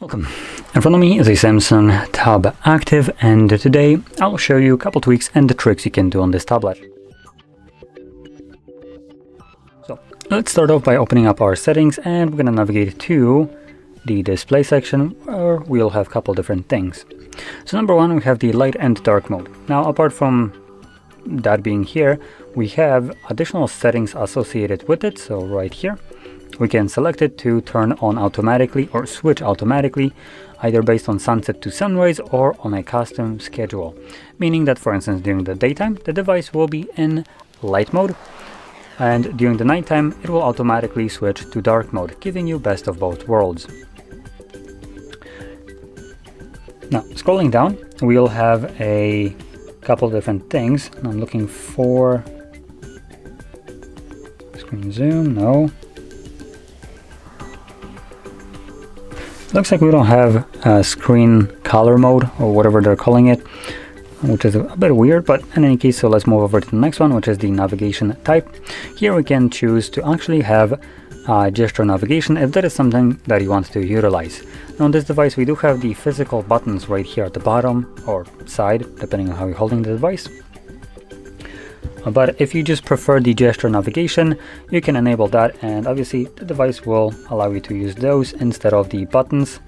Welcome. In front of me is a Samsung Tab Active, and today I'll show you a couple tweaks and the tricks you can do on this tablet. So let's start off by opening up our settings, and we're going to navigate to the display section where we'll have a couple different things. So number one, we have the light and dark mode. Now apart from that being here, we have additional settings associated with it. So right here, we can select it to turn on automatically or switch automatically, either based on sunset to sunrise or on a custom schedule. Meaning that, for instance, during the daytime, the device will be in light mode, and during the nighttime, it will automatically switch to dark mode, giving you best of both worlds. Now, scrolling down, we'll have a couple different things. I'm looking for screen zoom, no. Looks like we don't have a screen color mode or whatever they're calling it, which is a bit weird, but in any case, so let's move over to the next one, which is the navigation type. Here we can choose to actually have gesture navigation if that is something that you want to utilize. Now on this device, we do have the physical buttons right here at the bottom or side, depending on how you're holding the device. But if you just prefer the gesture navigation, you can enable that, and obviously the device will allow you to use those instead of the buttons,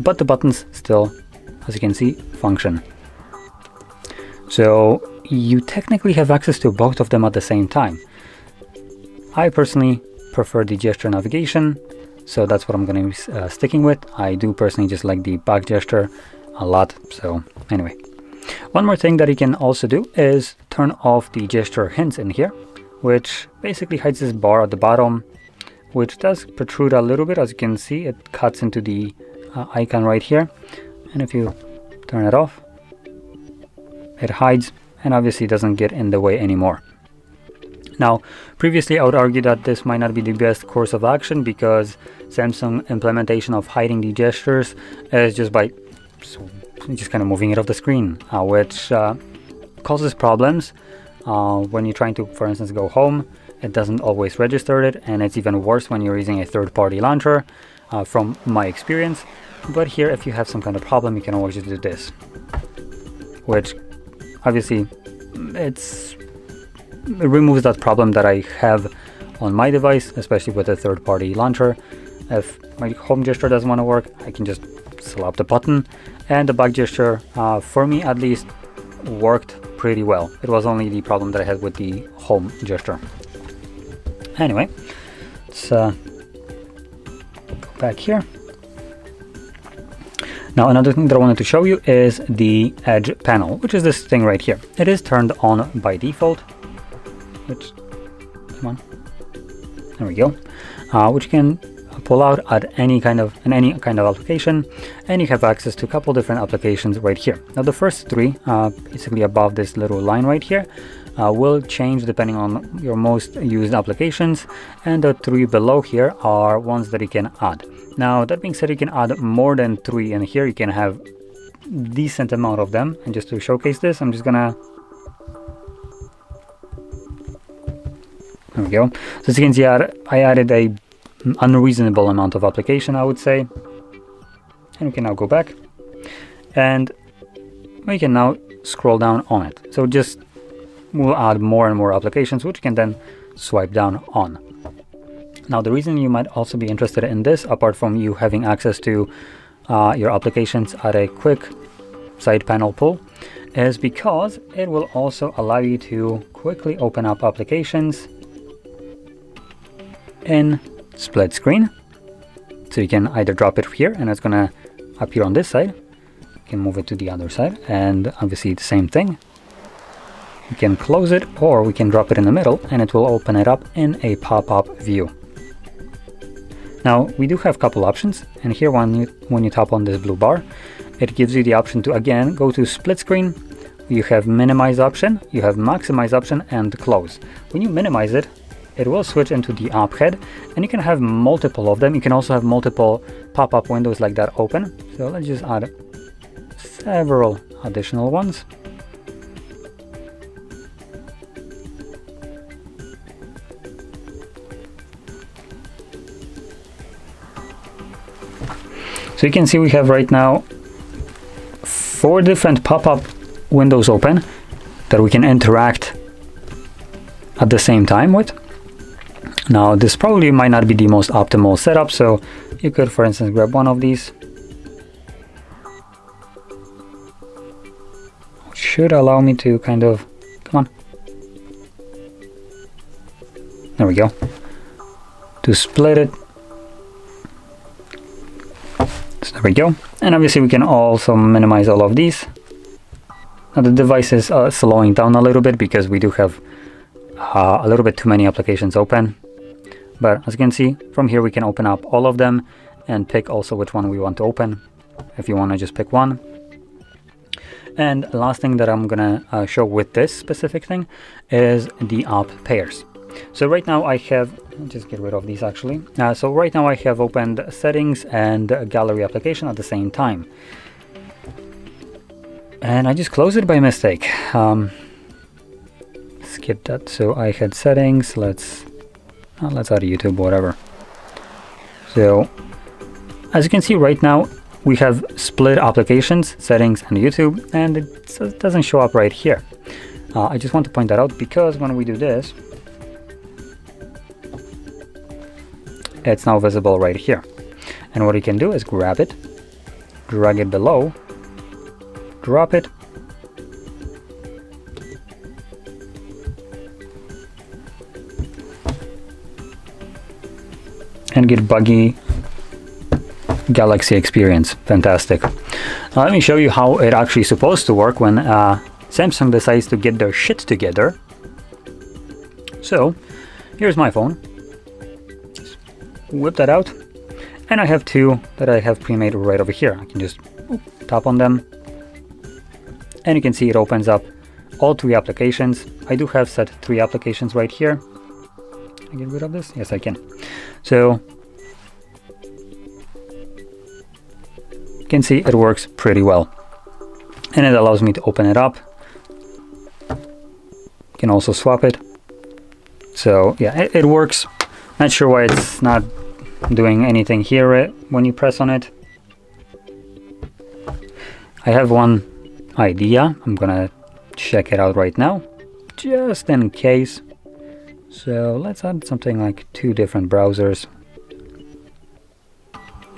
but the buttons still, as you can see, function. So you technically have access to both of them at the same time. I personally prefer the gesture navigation, so that's what I'm going to be sticking with. I do personally just like the back gesture a lot, so anyway. One more thing that you can also do is turn off the gesture hints in here, which basically hides this bar at the bottom, which does protrude a little bit. As you can see, it cuts into the icon right here, and if you turn it off, it hides and obviously doesn't get in the way anymore. Now, previously I would argue that this might not be the best course of action, because Samsung's implementation of hiding the gestures is just by kind of moving it off the screen, which causes problems when you're trying to, for instance, go home. It doesn't always register it, and it's even worse when you're using a third-party launcher, from my experience. But here, if you have some kind of problem, you can always just do this, which obviously it removes that problem that I have on my device, especially with a third-party launcher. If my home gesture doesn't want to work, I can just slap the button, and the back gesture, for me at least, worked pretty well. It was only the problem that I had with the home gesture. Anyway, let's go back here. Now, another thing that I wanted to show you is the edge panel, which is this thing right here. It is turned on by default, which, come on, there we go, which can pull out at any kind of application, and you have access to a couple different applications right here. Now the first three, basically above this little line right here, will change depending on your most used applications, and the three below here are ones that you can add. Now that being said, you can add more than three in here. You can have decent amount of them, and just to showcase this, I'm just gonna, there we go. So as you can see, I added a unreasonable amount of application, I would say, and we can now go back, and we can now scroll down on it. So just we'll add more and more applications, which you can then swipe down on. Now the reason you might also be interested in this, apart from you having access to your applications at a quick side panel pull, is because it will also allow you to quickly open up applications in split screen. So you can either drop it here and it's gonna appear on this side, you can move it to the other side, and obviously the same thing. You can close it, or we can drop it in the middle and it will open it up in a pop-up view. Now we do have a couple options, and here when you tap on this blue bar, it gives you the option to again go to split screen. You have minimize option, you have maximize option, and close. When you minimize it, it will switch into the app head, and you can have multiple of them. You can also have multiple pop-up windows like that open. So let's just add several additional ones. So you can see we have right now 4 different pop-up windows open that we can interact at the same time with. Now this probably might not be the most optimal setup, so you could, for instance, grab one of these. It should allow me to kind of, come on, there we go, to split it. So there we go, and obviously we can also minimize all of these. Now the device is slowing down a little bit because we do have a little bit too many applications open, but as you can see from here we can open up all of them and pick also which one we want to open if you want to just pick one. And last thing that I'm gonna show with this specific thing is the app pairs. So right now I have, just get rid of these actually. So right now I have opened settings and gallery application at the same time. And I just closed it by mistake. Skip that. So I had settings, let's add YouTube, whatever. So as you can see right now, we have split applications, settings and YouTube, and it doesn't show up right here. I just want to point that out because when we do this, it's now visible right here. And what you can do is grab it, drag it below, drop it, and get buggy Galaxy experience. Fantastic. Now let me show you how it actually supposed to work when Samsung decides to get their shit together. So here's my phone. Whip that out, and I have 2 that I have pre-made right over here. I can just tap on them and you can see it opens up all 3 applications. I do have set 3 applications right here. Can I get rid of this? Yes, I can. So you can see it works pretty well and it allows me to open it up. You can also swap it. So yeah, it works. Not sure why it's not doing anything here when you press on it. I have one idea. I'm gonna check it out right now, just in case. So let's add something like 2 different browsers.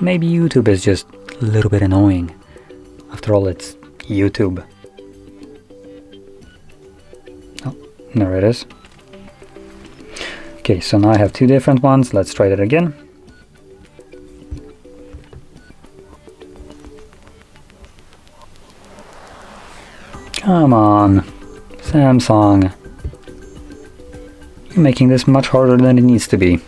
Maybe YouTube is just a little bit annoying. After all, it's YouTube. Oh, there it is. Okay, so now I have 2 different ones. Let's try that again. Come on, Samsung. You're making this much harder than it needs to be.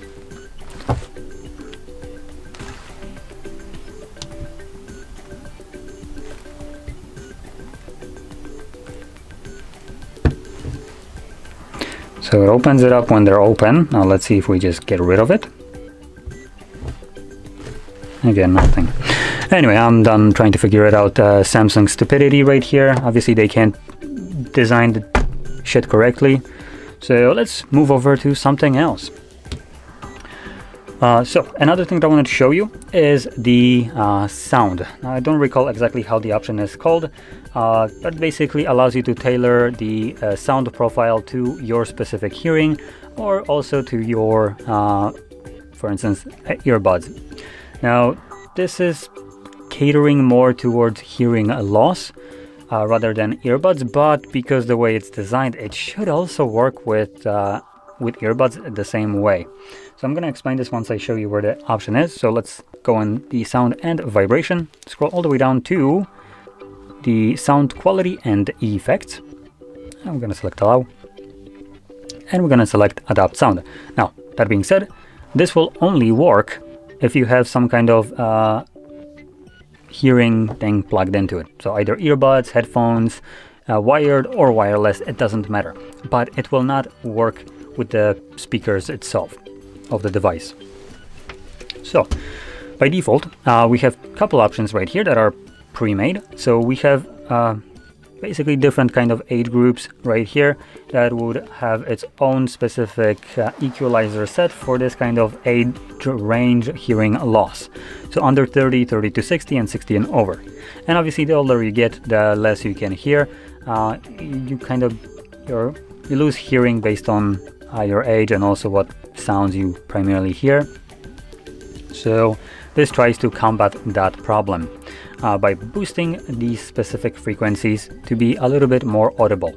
So it opens it up when they're open. Now let's see if we just get rid of it. Again, nothing. Anyway, I'm done trying to figure it out. Samsung stupidity right here. Obviously they can't design the shit correctly. So let's move over to something else. So another thing that I wanted to show you is the sound. Now, I don't recall exactly how the option is called, but basically allows you to tailor the sound profile to your specific hearing or also to your, for instance, earbuds. Now, this is catering more towards hearing loss rather than earbuds, but because the way it's designed, it should also work with earbuds the same way. So I'm going to explain this once I show you where the option is. So let's go in the sound and vibration, scroll all the way down to the sound quality and effects. I'm going to select allow and we're going to select adapt sound. Now, that being said, this will only work if you have some kind of hearing thing plugged into it. So either earbuds, headphones, wired or wireless, it doesn't matter, but it will not work with the speakers itself of the device. So by default, we have a couple options right here that are pre-made. So we have basically different kind of 8 groups right here that would have its own specific equalizer set for this kind of 8 range hearing loss. So under 30, 30 to 60 and 60 and over. And obviously the older you get, the less you can hear. You lose hearing based on your age and also what sounds you primarily hear. So this tries to combat that problem by boosting these specific frequencies to be a little bit more audible.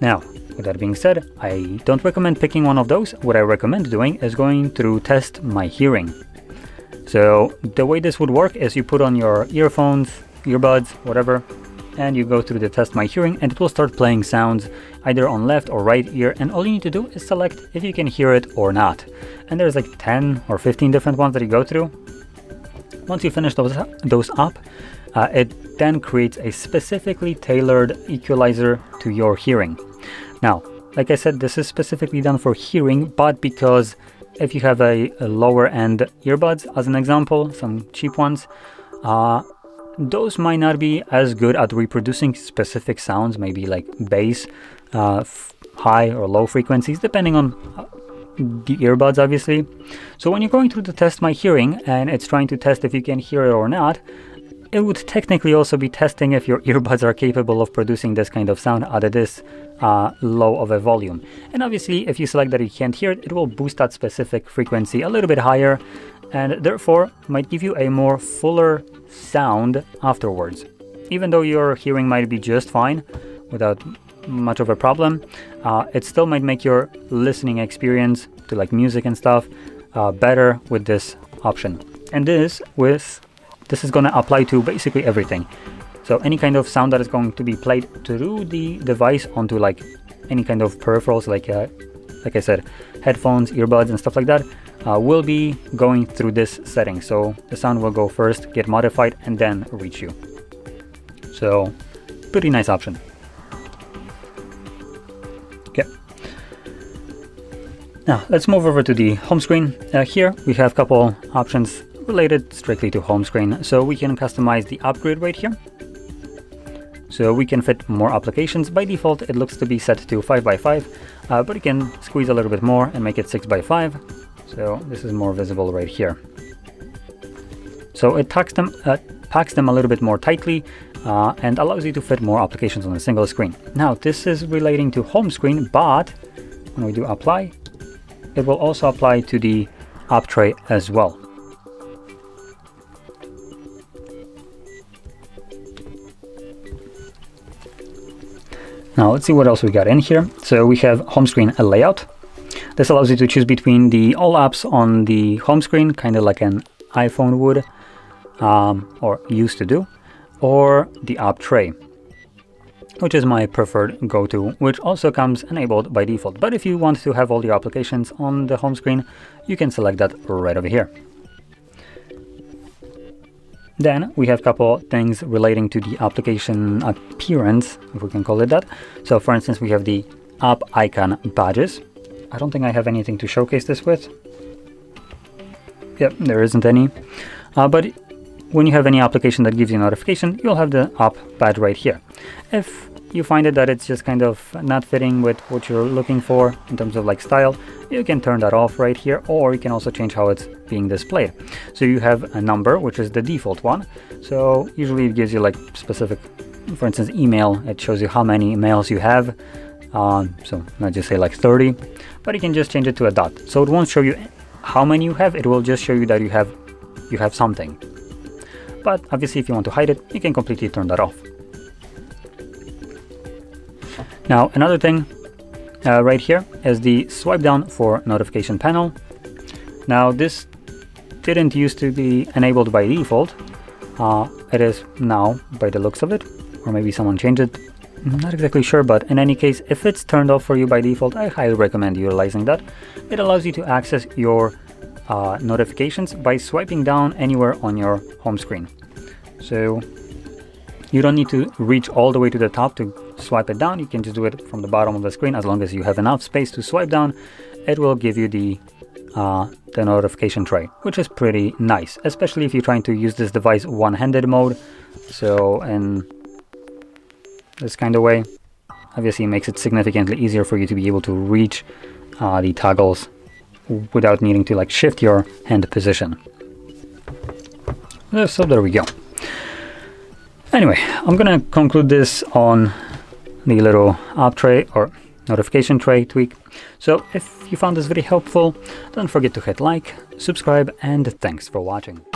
Now, with that being said, I don't recommend picking one of those. What I recommend doing is going to test my hearing. So the way this would work is you put on your earphones, earbuds, whatever, and you go through the test my hearing and it will start playing sounds either on left or right ear, and all you need to do is select if you can hear it or not. And there's like 10 or 15 different ones that you go through. Once you finish those up, it then creates a specifically tailored equalizer to your hearing. Now, like I said, this is specifically done for hearing, but because if you have a lower end earbuds, as an example, some cheap ones, those might not be as good at reproducing specific sounds, maybe like bass, high or low frequencies, depending on the earbuds, obviously. So when you're going through the test my hearing and it's trying to test if you can hear it or not, it would technically also be testing if your earbuds are capable of producing this kind of sound at this low of a volume. And obviously, if you select that you can't hear it, it will boost that specific frequency a little bit higher, and therefore might give you a more fuller sound afterwards. Even though your hearing might be just fine without much of a problem, it still might make your listening experience to like music and stuff better with this option. And this is going to apply to basically everything. So any kind of sound that is going to be played through the device onto like any kind of peripherals, like I said, headphones, earbuds and stuff like that, will be going through this setting. So the sound will go first, get modified, and then reach you. So pretty nice option. Okay. Now let's move over to the home screen. Here we have a couple options related strictly to home screen. So we can customize the upgrade right here. So we can fit more applications. By default, it looks to be set to 5x5, but you can squeeze a little bit more and make it 6x5. So this is more visible right here. So it packs them a little bit more tightly and allows you to fit more applications on a single screen. Now this is relating to home screen, but when we do apply, it will also apply to the app tray as well. Now let's see what else we got in here. So we have home screen layout. This allows you to choose between the all apps on the home screen, kind of like an iPhone would or used to do, or the app tray, which is my preferred go-to, which also comes enabled by default. But if you want to have all your applications on the home screen, you can select that right over here. Then we have a couple things relating to the application appearance, if we can call it that. So for instance, we have the app icon badges. I don't think I have anything to showcase this with. Yep, there isn't any. But when you have any application that gives you a notification, you'll have the app badge right here. If you find it that it's just kind of not fitting with what you're looking for in terms of like style, you can turn that off right here, or you can also change how it's being displayed. So you have a number, which is the default one. So usually it gives you like specific, for instance, email. It shows you how many emails you have. So let's just say like 30, but you can just change it to a dot. So it won't show you how many you have, it will just show you that you have something. But obviously if you want to hide it, you can completely turn that off. Now another thing right here is the swipe down for notification panel. Now this didn't used to be enabled by default. It is now by the looks of it, or maybe someone changed it. I'm not exactly sure, but in any case, if it's turned off for you by default, I highly recommend utilizing that. It allows you to access your notifications by swiping down anywhere on your home screen. So you don't need to reach all the way to the top to swipe it down. You can just do it from the bottom of the screen. As long as you have enough space to swipe down, it will give you the notification tray, which is pretty nice, especially if you're trying to use this device one-handed mode. So this kind of way. Obviously it makes it significantly easier for you to be able to reach the toggles without needing to like shift your hand position. So there we go. Anyway, I'm gonna conclude this on the little app tray or notification tray tweak. So if you found this video helpful, don't forget to hit like, subscribe, and thanks for watching.